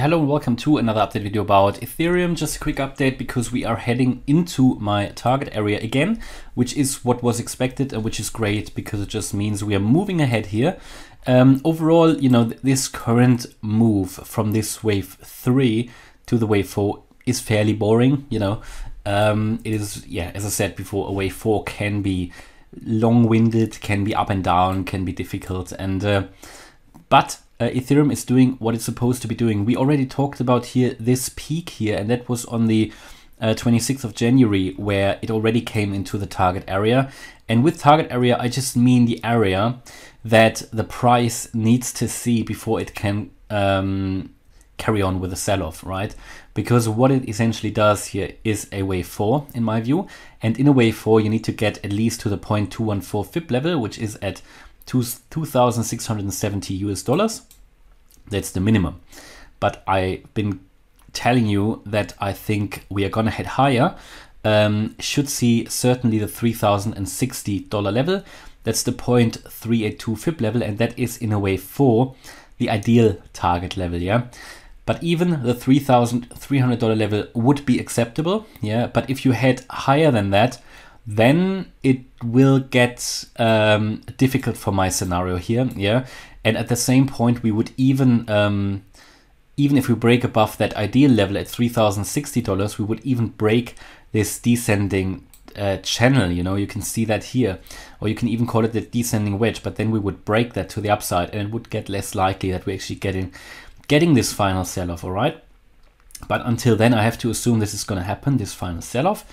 Yeah, hello and welcome to another update video about Ethereum. Just a quick update because we are heading into my target area again, which is what was expected and which is great because it just means we are moving ahead here. Overall, you know, this current move from this wave 3 to the wave 4 is fairly boring, you know. It is, yeah, as I said before, a wave 4 can be long-winded, can be up and down, can be difficult, and Ethereum is doing what it's supposed to be doing. We already talked about here this peak here, and that was on the 26th of January, where it already came into the target area. And with target area, I just mean the area that the price needs to see before it can carry on with a sell-off, right? Because what it essentially does here is a wave 4, in my view. And in a wave 4, you need to get at least to the 0.214 FIB level, which is at $2,670. That's the minimum. But I've been telling you that I think we are gonna head higher. Should see certainly the $3,060 level. That's the 0.382 FIB level, and that is in a wave 4, the ideal target level, yeah? But even the $3,300 level would be acceptable, yeah? But if you head higher than that, then it will get difficult for my scenario here, yeah. And at the same point, we would even if we break above that ideal level at $3,060, we would even break this descending channel, you know. You can see that here, or you can even call it the descending wedge, but then we would break that to the upside, and it would get less likely that we're actually getting this final sell-off, all right? But until then, I have to assume this is gonna happen, this final sell-off.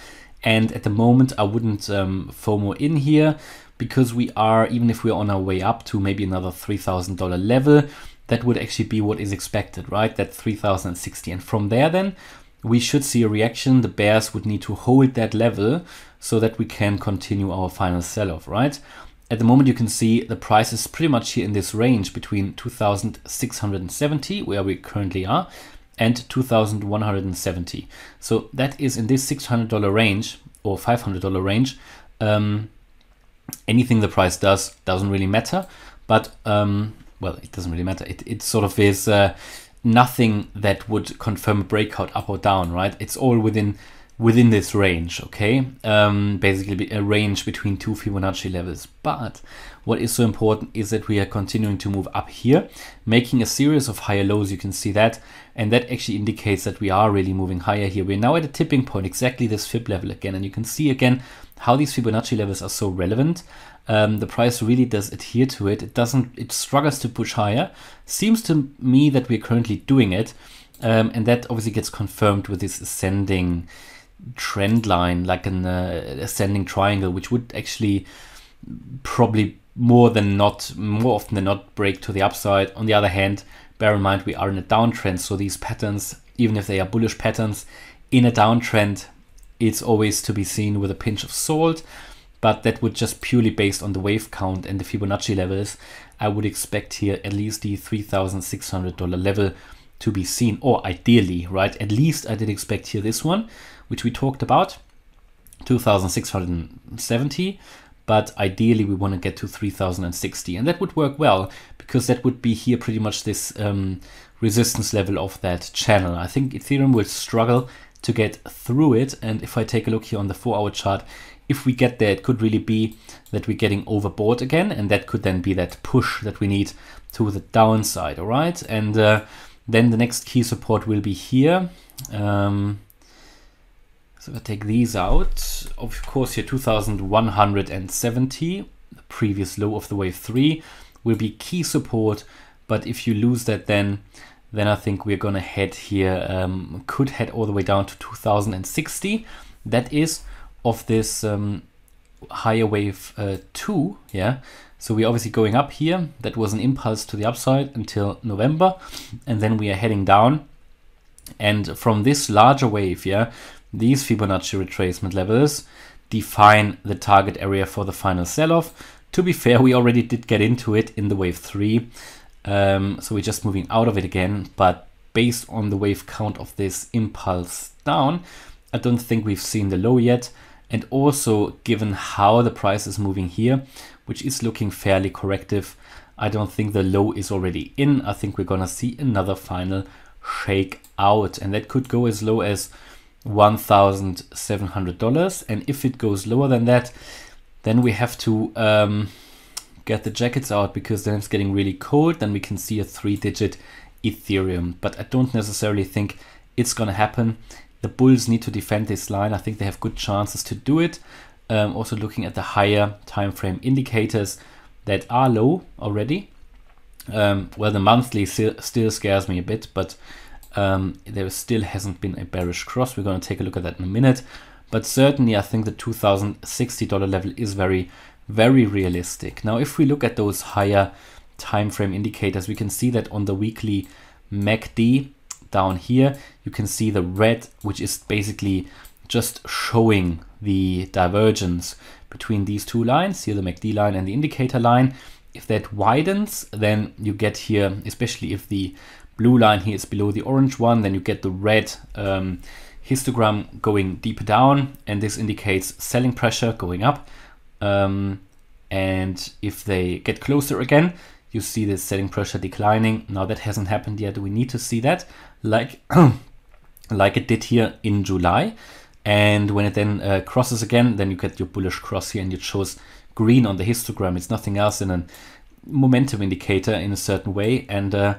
And at the moment, I wouldn't FOMO in here because we are, even if we're on our way up to maybe another $3,000 level, that would actually be what is expected, right? That $3,060. And from there then, we should see a reaction. The bears would need to hold that level so that we can continue our final sell-off, right? At the moment, you can see the price is pretty much here in this range between 2,670, where we currently are, and 2,170. So that is in this $600 range or $500 range. Anything the price does doesn't really matter, but well, it doesn't really matter. It sort of is nothing that would confirm a breakout up or down, right? It's all within this range, okay? Basically a range between two Fibonacci levels. But what is so important is that we are continuing to move up here, making a series of higher lows, you can see that, and that actually indicates that we are really moving higher here. We're now at a tipping point, exactly this FIB level again, and you can see again how these Fibonacci levels are so relevant. The price really does adhere to it. It struggles to push higher. Seems to me that we're currently doing it, and that obviously gets confirmed with this ascending trend line, like an ascending triangle, which would actually probably more often than not break to the upside. On the other hand, bear in mind we are in a downtrend, so these patterns, even if they are bullish patterns in a downtrend, it's always to be seen with a pinch of salt. But that would just purely based on the wave count and the Fibonacci levels, I would expect here at least the $3,600 level to be seen, or ideally, right? At least I did expect here this one, which we talked about, 2,670, but ideally we want to get to 3,060, and that would work well because that would be here pretty much this resistance level of that channel. I think Ethereum will struggle to get through it, and if I take a look here on the 4-hour chart, if we get there, it could really be that we're getting overbought again, and that could then be that push that we need to the downside, all right? And then the next key support will be here. So I take these out. Of course, here 2,170, the previous low of the wave 3, will be key support. But if you lose that, then I think we're gonna head here, could head all the way down to 2,060. That is of this higher wave 2, yeah. So we're obviously going up here. That was an impulse to the upside until November, and then we are heading down. And from this larger wave, yeah, these Fibonacci retracement levels define the target area for the final sell-off. To be fair, we already did get into it in the wave 3, so we're just moving out of it again. But based on the wave count of this impulse down, I don't think we've seen the low yet. And also, given how the price is moving here, which is looking fairly corrective, I don't think the low is already in. I think we're gonna see another final shake out, and that could go as low as $1,700. And if it goes lower than that, then we have to get the jackets out, because then it's getting really cold. Then we can see a 3-digit Ethereum, but I don't necessarily think it's gonna happen. The bulls need to defend this line. I think they have good chances to do it. Also looking at the higher time frame indicators that are low already. Well, the monthly still scares me a bit, but there still hasn't been a bearish cross. We're going to take a look at that in a minute, but certainly I think the $2,060 level is very, very realistic. Now, if we look at those higher time frame indicators, we can see that on the weekly MACD down here, you can see the red, which is basically just showing the divergence between these two lines here, the MACD line and the indicator line. If that widens, then you get here, especially if the blue line here is below the orange one, then you get the red histogram going deeper down, and this indicates selling pressure going up. And if they get closer again, you see the selling pressure declining. Now that hasn't happened yet. We need to see that like it did here in July. And when it then crosses again, then you get your bullish cross here, and it shows green on the histogram. It's nothing else than a momentum indicator in a certain way. And I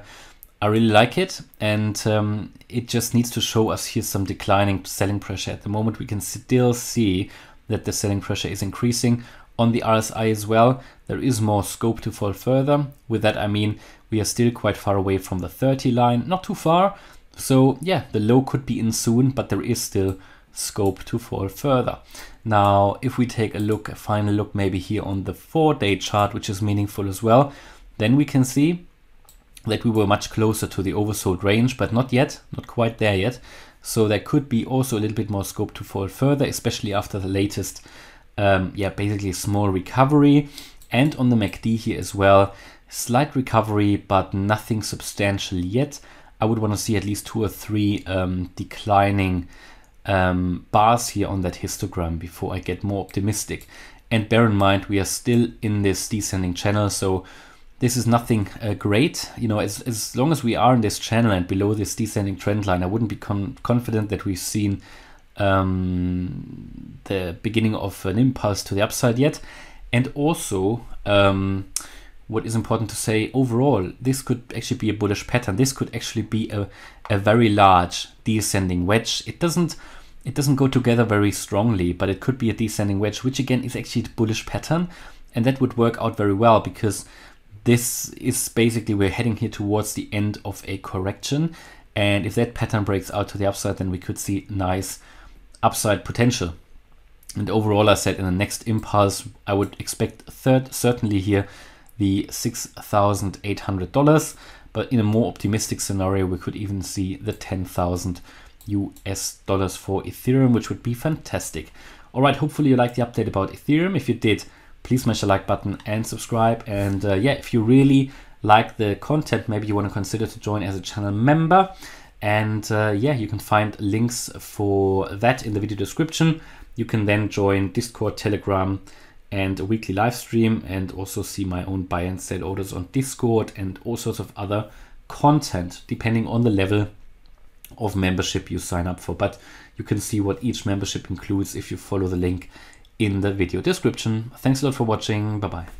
really like it. And it just needs to show us here some declining selling pressure. At the moment, we can still see that the selling pressure is increasing. On the RSI as well, there is more scope to fall further. With that, I mean, we are still quite far away from the 30 line, not too far. So yeah, the low could be in soon, but there is still scope to fall further. Now, if we take a look, a final look maybe here on the 4-day chart, which is meaningful as well, then we can see that we were much closer to the oversold range, but not yet, not quite there yet. So there could be also a little bit more scope to fall further, especially after the latest basically small recovery. And on the MACD here as well, slight recovery, but nothing substantial yet. I would want to see at least 2 or 3 declining bars here on that histogram before I get more optimistic. And bear in mind, we are still in this descending channel, so this is nothing great. You know, as long as we are in this channel and below this descending trend line, I wouldn't be confident that we've seen the beginning of an impulse to the upside yet. And also what is important to say, overall this could actually be a bullish pattern. This could actually be a very large descending wedge. It doesn't go together very strongly, but it could be a descending wedge, which again is actually the bullish pattern, and that would work out very well, because this is basically, we're heading here towards the end of a correction, and if that pattern breaks out to the upside, then we could see nice upside potential. And overall, I said in the next impulse, I would expect certainly here the $6,800, but in a more optimistic scenario, we could even see the $10,000 for Ethereum, which would be fantastic. All right, hopefully you liked the update about Ethereum. If you did, please smash the like button and subscribe. And yeah, if you really like the content, maybe you want to consider to join as a channel member. And yeah, you can find links for that in the video description. You can then join Discord, Telegram, and a weekly live stream, and also see my own buy and sell orders on Discord and all sorts of other content, depending on the level of membership you sign up for. But you can see what each membership includes if you follow the link in the video description. Thanks a lot for watching. Bye-bye.